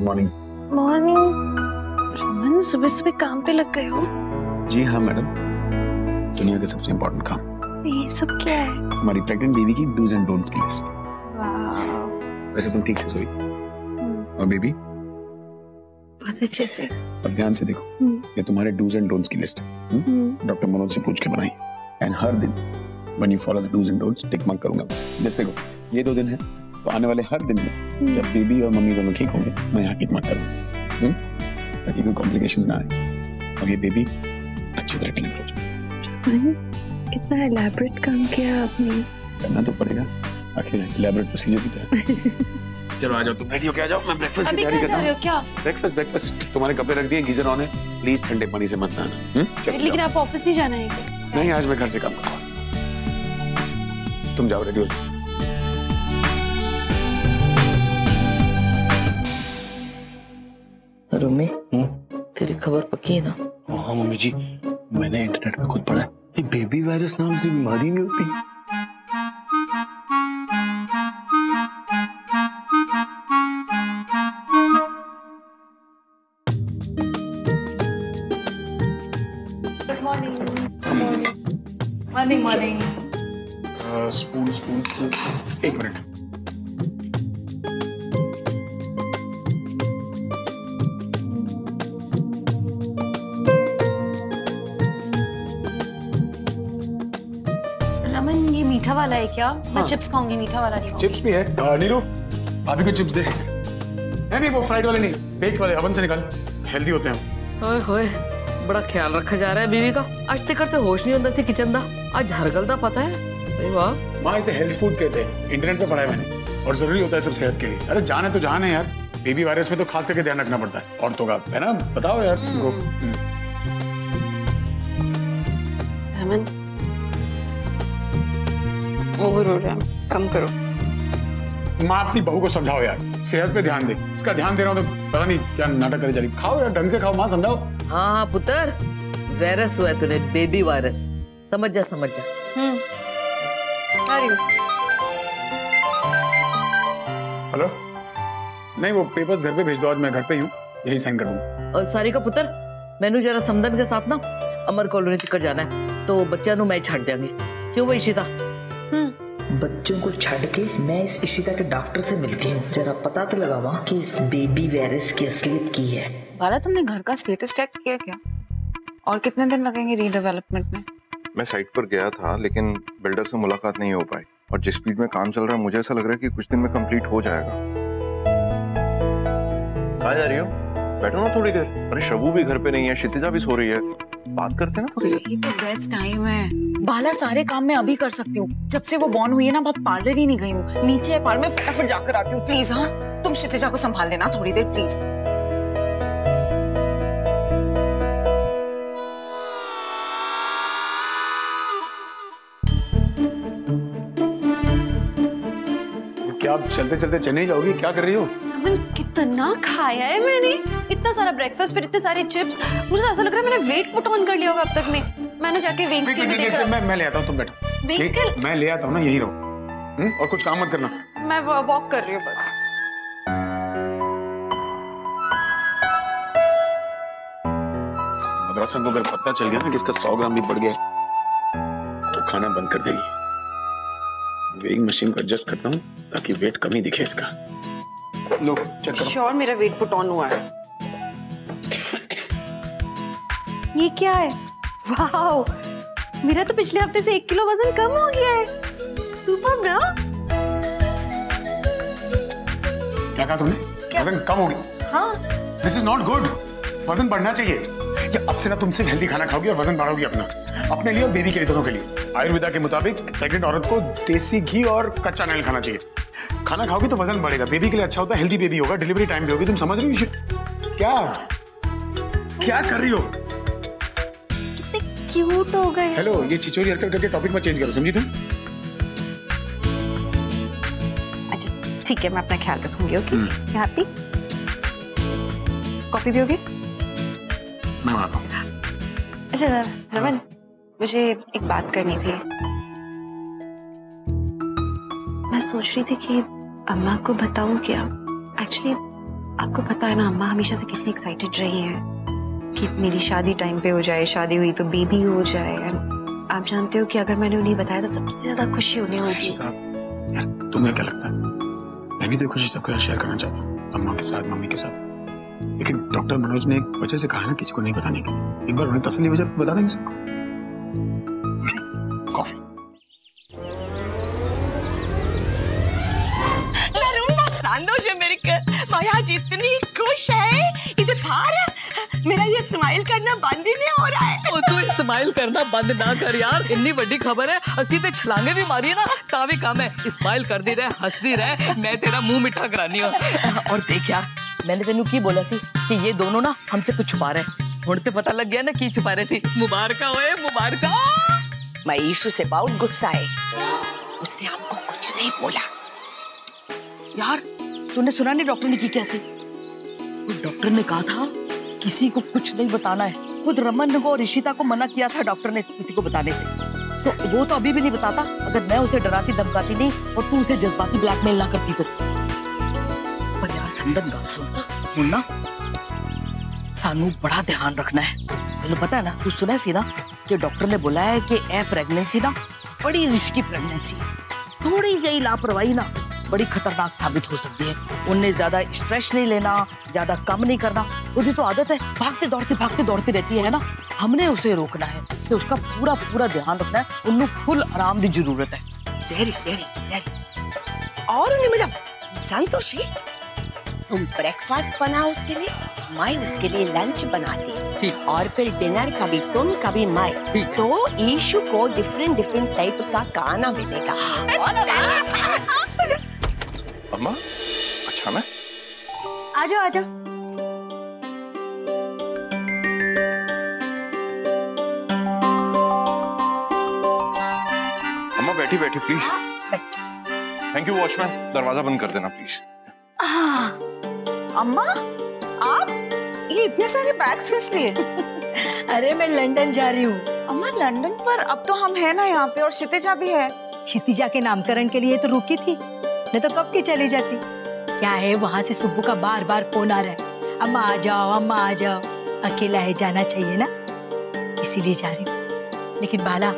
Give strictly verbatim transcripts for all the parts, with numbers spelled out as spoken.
Good morning. Morning. Raman सुबह सुबह काम पे लग गए हो? जी हाँ मैडम, दुनिया के सबसे इम्पोर्टेंट काम। ये सब क्या है? हमारी प्रेग्नेंट बेबी की डूज एंड डोंट्स की लिस्ट। वाह। वैसे तुम ठीक से सोई? और बेबी? बहुत अच्छे से। अब ध्यान से देखो, ये तुम्हारे डूज एंड डोंट्स की लिस्ट डॉक्टर मनोज से पूछ के बनाई, एंड हर दिन when you follow the do's and don'ts tick mark करूंगा। जैसे देखो ये दो दिन है, तो आने वाले हर दिन में जब बेबी और मम्मी दोनों ठीक होंगे मैं यहाँ टिक मार्क करूंगा ताकि कोई कॉम्प्लिकेशंस ना आए और ये बेबी अच्छी तरह डिलीवर हो जाए। कितना एलैबोरेट काम किया आपने। करना तो पड़ेगा, आखिर एलैबोरेट प्रोसीजर भी था। चलो आ जाओ, तुम रेडी होके आ जाओ, मैं ब्रेकफास्ट की तैयारी कर रहा हूं। क्या ब्रेकफास्ट? ब्रेकफास्ट तुम्हारे कपड़े रख दिए, गीजर ऑन है, प्लीज ठंडे पानी से मत नहाना। लेकिन आप ऑफिस नहीं जाना है? नहीं, आज मैं घर से काम करूंगा, तुम जाओ रेडी हो जाओ। रोमी, तेरी खबर पक्की है ना? हाँ मम्मी जी, मैंने इंटरनेट पे खुद पढ़ा है, बेबी वायरस नाम की बीमारी नहीं होती। Good morning. Morning morning. Spoon spoon spoon एक मिनट। रमन ये मीठा वाला है क्या? हाँ। मैं चिप्स खाऊंगी, मीठा वाला नहीं। चिप्स भी है, नीरू भाभी को चिप्स दे। नहीं नहीं, वो फ्राइड वाले नहीं, बेक वाले, ओवन से निकाल, हेल्दी होते हैं। ओए होए, बड़ा ख्याल रखा जा रहा है बीवी का। आज ते करते होश नहीं होता से किचन दा, आज हर गल दा पता है। माँ इसे हेल्थ फूड कहते हैं, इंटरनेट पे पढ़ा है मैंने, और जरूरी होता है सब सेहत के लिए। अरे जान है तो जान है यार, बेबी वायरस में तो खास करके ध्यान रखना पड़ता है औरतों का, है ना? बताओ यार तुमको। अमन, ओवर हो रहा है, कम करो। माँ अपनी बहू को समझाओ यार, सेहत पे ध्यान दे। इसका ध्यान दे रहा हूँ तो पता नहीं क्या नाटक करे जा रही। खाओ यार, ढंग से खाओ, माँ समझाओ। हाँ हाँ पुत्र, वायरस हुआ है तुम्हें, बेबी वायरस, समझ जा समझ जा। हेलो, नहीं वो पेपर्स घर पे भेज दो, आज मैं घर पे ही हूँ, यही साइन कर दूंगा। और सारी का पुत्र मैनू जरा समदन के साथ ना अमर कॉलोनी तक जाना है, तो बच्चों को मैं छाड़ देंगे। क्यों भाई शीता? बच्चों को छाड़ के मैं इस शीता के डॉक्टर से मिलती हूँ, जरा पता तो लगावा कि इस बेबी वायरस की असलियत की है। बाला तुमने घर का स्टेटस चेक किया क्या? और कितने दिन लगेंगे रीडेवलपमेंट में? मैं साइट पर गया था लेकिन बिल्डर से मुलाकात नहीं हो पाई, और जिस स्पीड में काम चल रहा है मुझे ऐसा लग रहा है कि कुछ दिन में कंप्लीट हो जाएगा। कहाँ जा रही हो? बैठो ना थोड़ी देर। अरे शबू भी घर पे नहीं है, क्षितिजा भी सो रही है, बात करते हैं ना थोड़ी देर। ये तो बेस्ट टाइम है बाला, सारे काम मैं अभी कर सकती हूँ। जब से वो बॉर्न हुई है ना, मैं पार्लर ही नहीं गई हूँ। नीचे है पार्लर, मैं फटाफट जाकर आती हूँ। प्लीज हाँ, तुम क्षितिजा को संभाल लेना थोड़ी देर प्लीज। आप चलते चलते चेन्नई जाओगी, क्या कर रही हो? अमन, कितना खाया है मैंने, इतना सारा ब्रेकफास्ट, फिर इतने सारे चिप्स, मुझे ऐसा लग रहा है मैंने वेट पुट ऑन कर लिया होगा अब तक में। मैंने जाके विंग्स के भी देख रहा। मैं मैं ले आता हूं, तुम बैठो। विंग्स के मैं ले आता हूं ना, यहीं रहो और कुछ काम मत करना। मैं वॉक कर रही हूं बस। मदरसा को अगर पता चल गया ना कि इसका सौ ग्राम भी बढ़ गया तो खाना बंद कर देगी। वेइंग मशीन को एडजस्ट करता हूं ताकि वेट कम ही दिखे इसका। लो चेक करो। श्योर मेरा वेट पुट ऑन हुआ है। ये क्या है? वाओ, मेरा तो पिछले हफ्ते से एक किलो वजन कम हो गया है। सुपर ना? क्या कहा तुमने? क्या? वजन कम हो गया? हाँ। दिस इज नॉट गुड, वजन बढ़ना चाहिए। या अब से ना तुमसे हेल्दी खाना खाओगी और वजन बढ़ाओगी अपना, अपने लिए और बेबी के लिए, दोनों के लिए। आयुर्वेदा के मुताबिक प्रेग्नेंट औरत को देसी घी और कच्चा नारियल खाना चाहिए। खाना खाओगी तो वजन बढ़ेगा, बेबी के लिए अच्छा होता है, हेल्दी बेबी होगा, डिलीवरी टाइम भी होगी। तुम समझ रही हो? क्या क्या कर रही हो? कितने क्यूट हो गए। हेलो, ये छिछोरी हरकत करके टॉपिक में चेंज करो, समझी तुम? अच्छा ठीक है, मैं अपना ख्याल रखूंगी। ओके, हैप्पी कॉफी पियोगे? मैं आता हूँ। अच्छा रमन, मुझे एक बात करनी थी। मैं सोच रही थी कि अम्मा को बताऊं क्या? एक्चुअली आपको पता है ना अम्मा हमेशा से कितनी एक्साइटेड रही हैं कि मेरी शादी टाइम पे हो जाए, शादी हुई तो बेबी हो जाए। आप जानते हो कि अगर मैंने उन्हें बताया तो सबसे ज्यादा खुशी उन्हें होगी। यार तुम्हें क्या लगता है? मैं भी तो खुशी सबके साथ शेयर करना चाहता हूँ, अम्मा के साथ, मम्मी के साथ। लेकिन डॉक्टर मनोज ने एक वजह से कहा ना किसी को नहीं बताने की, एक बार उन्हें तसल्ली वजह बता देंगे सबको। कॉफी माया जी इतनी खुश है, इधर भार मेरा ये स्माइल करना बंद ही नहीं हो रहा है। ओ तू स्माइल करना बंद ना कर यार, इतनी बड़ी खबर है। हंसी ते छलांगे भी मारी ना तावे काम है, स्माइल कर दी रहे, हंसती रहे, मैं तेरा मुंह मीठा करानी हूं। और देख यार मैंने तेनू की बोला सी कि ये दोनों ना हमसे कुछ छुपा रहे, हुण ते पता लग गया ना की छुपा रहे सी। मुबारक होए, मुबारक। मैं ईशु से बहुत गुस्सा है, उसने हमको कुछ नहीं बोला। यार तूने सुना नहीं डॉक्टर ने की कैसे? डॉक्टर ने कहा था किसी को कुछ नहीं बताना है। खुद रमन को और ऋषिता को मना किया था डॉक्टर ने किसी को बताने से, तो वो तो अभी भी नहीं बताता। अगर मैं उसे डराती धमकाती नहीं और तू उसे जज्बाती ब्लैकमेल ना करती तो। पर यार संदन गाल सुन मुन्ना, सानू बड़ा ध्यान रखना है। तेन पता है ना, तू सुना सी ना कि डॉक्टर ने बोला है कि ए प्रेगनेंसी ना बड़ी रिस्की प्रेगनेंसी है, थोड़ी सी लापरवाही ना बड़ी खतरनाक साबित हो सकती है। उनने ज्यादा स्ट्रेस नहीं लेना, ज्यादा कम नहीं करना। उनकी तो आदत है भागते दौड़ते भागते दौड़ती रहती है ना, हमने उसे रोकना है तो उसका पूरा पूरा ध्यान रखना है। उन्हें फुल आराम की जरूरत है। जहरी जहरी जहरी और उन्हें मतलब संतोषी तुम ब्रेकफास्ट बनाओ उसके लिए, मैं उसके लिए लंच बनाती और फिर डिनर कभी तुम कभी मैं, तो ईशु को डिफरेंट डिफरेंट टाइप का खाना मिलेगा। अम्मा अच्छा मैं आजा आजा। अम्मा बैठी बैठी प्लीज। थैंक यू वॉचमैन, दरवाजा बंद कर देना प्लीज। अम्मा आप ये इतने सारे बैग्स किस लिए? अरे मैं लंदन जा रही हूँ। अम्मा लंदन पर अब तो हम है ना यहाँ पे, और क्षितिजा भी है। क्षितिजा के नामकरण के लिए तो रुकी थी, नहीं तो कब की चली जाती। क्या है वहाँ से सुब्बू का बार बार फोन आ रहा है, अम्मा आ जाओ अम्मा आ जाओ। अकेला है, जाना चाहिए ना, इसीलिए जा रही हूँ। लेकिन बाला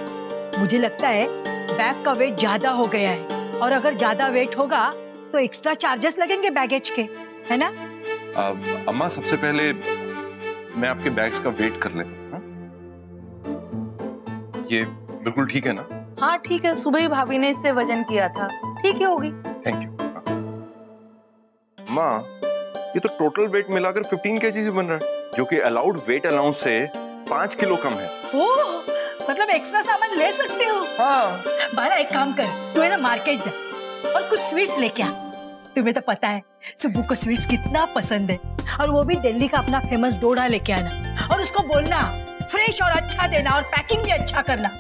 मुझे लगता है बैग का वेट ज्यादा हो गया है, और अगर ज्यादा वेट होगा तो एक्स्ट्रा चार्जेस लगेंगे बैगेज के, है ना? अब अम्मा सबसे पहले मैं आपके बैग्स का वेट कर लेता हूँ। ये बिल्कुल ठीक है ना? हाँ ठीक है, सुबह ही भाभी ने इससे वजन किया था, ठीक ही होगी। Thank you. माँ ये तो टोटल वेट मिलाकर पंद्रह केजी बन रहा है, जो कि अलाउड वेट अलाउंस से पाँच किलो कम है। ओह मतलब एक्स्ट्रा सामान ले सकते हो। हाँ। बाला एक काम कर, तू है ना मार्केट जा और कुछ स्वीट्स लेके आ। तुम्हें तो पता है सुबू को स्वीट्स कितना पसंद है, और वो भी दिल्ली का अपना फेमस डोडा लेके आना, और उसको बोलना फ्रेश और अच्छा देना, और पैकिंग भी अच्छा करना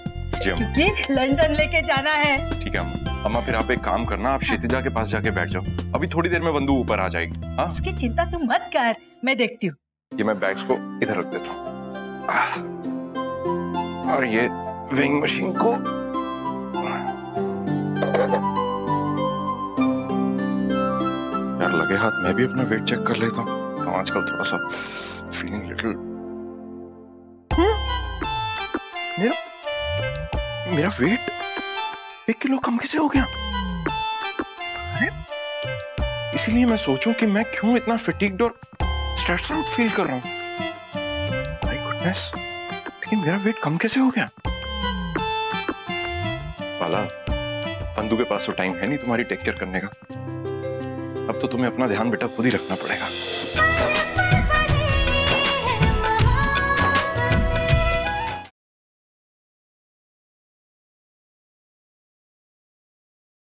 क्योंकि लंदन लेके जाना है। ठीक है अम्मा। अम्मा फिर आप एक काम करना, आप क्षितिजा के पास जाके बैठ जाओ, अभी थोड़ी देर में बंदू ऊपर आ जाएगी। हाँ इसकी चिंता तुम मत कर, मैं देखती हूँ। ये मैं बैग्स को इधर रख देता हूँ, और ये वेइंग मशीन को। यार लगे हाथ मैं भी अपना वेट चेक कर लेता हूँ, तो आजकल थोड़ा सा फीलिंग लिटिल। मेरा मेरा वेट एक किलो कम कैसे हो गया? इसीलिए मैं सोचूं कि मैं क्यों इतना फिटिक्ड और स्ट्रेस्ड आउट फील कर रहा हूं। माय गुडनेस, लेकिन मेरा वेट कम कैसे हो गया? बाला, फंदू के पास तो टाइम है नहीं तुम्हारी टेक केयर करने का। अब तो तुम्हें अपना ध्यान बेटा खुद ही रखना पड़ेगा।